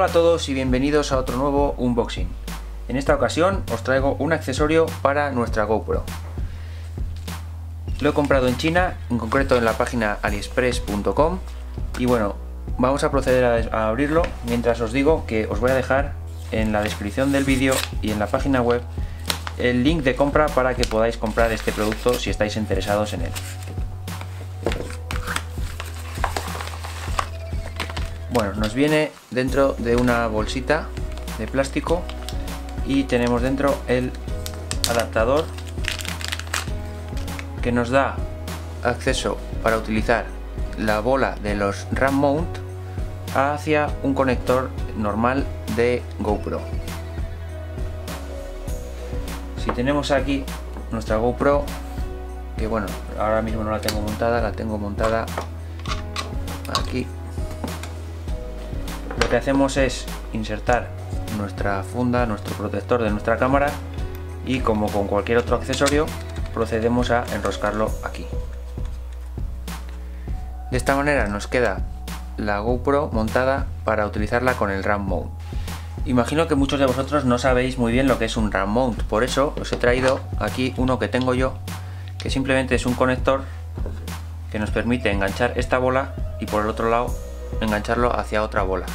Hola a todos y bienvenidos a otro nuevo unboxing. En esta ocasión os traigo un accesorio para nuestra GoPro. Lo he comprado en China, en concreto en la página aliexpress.com, y bueno, vamos a proceder a abrirlo mientras os digo que os voy a dejar en la descripción del vídeo y en la página web el link de compra para que podáis comprar este producto si estáis interesados en él. Bueno, nos viene dentro de una bolsita de plástico y tenemos dentro el adaptador que nos da acceso para utilizar la bola de los RAM Mount hacia un conector normal de GoPro. Si tenemos aquí nuestra GoPro, que bueno, ahora mismo no la tengo montada, la tengo montada aquí. Lo que hacemos es insertar nuestra funda, nuestro protector de nuestra cámara, y como con cualquier otro accesorio procedemos a enroscarlo aquí. De esta manera nos queda la GoPro montada para utilizarla con el RAM Mount. Imagino que muchos de vosotros no sabéis muy bien lo que es un RAM Mount, por eso os he traído aquí uno que tengo yo, que simplemente es un conector que nos permite enganchar esta bola y por el otro lado engancharlo hacia otra bola.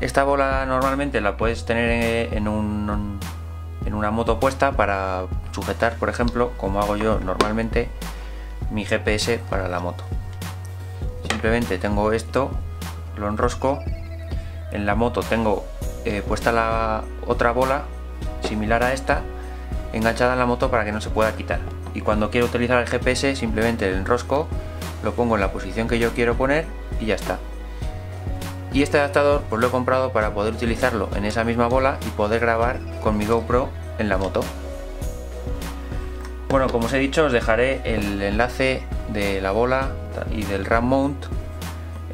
Esta bola normalmente la puedes tener en una moto puesta para sujetar, por ejemplo, como hago yo normalmente, mi GPS para la moto. Simplemente tengo esto, lo enrosco, en la moto tengo puesta la otra bola similar a esta, enganchada en la moto para que no se pueda quitar. Y cuando quiero utilizar el GPS simplemente el enrosco, lo pongo en la posición que yo quiero poner y ya está. Y este adaptador pues lo he comprado para poder utilizarlo en esa misma bola y poder grabar con mi GoPro en la moto. Bueno, como os he dicho, os dejaré el enlace de la bola y del RAM Mount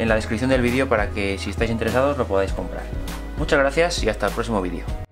en la descripción del vídeo para que si estáis interesados lo podáis comprar. Muchas gracias y hasta el próximo vídeo.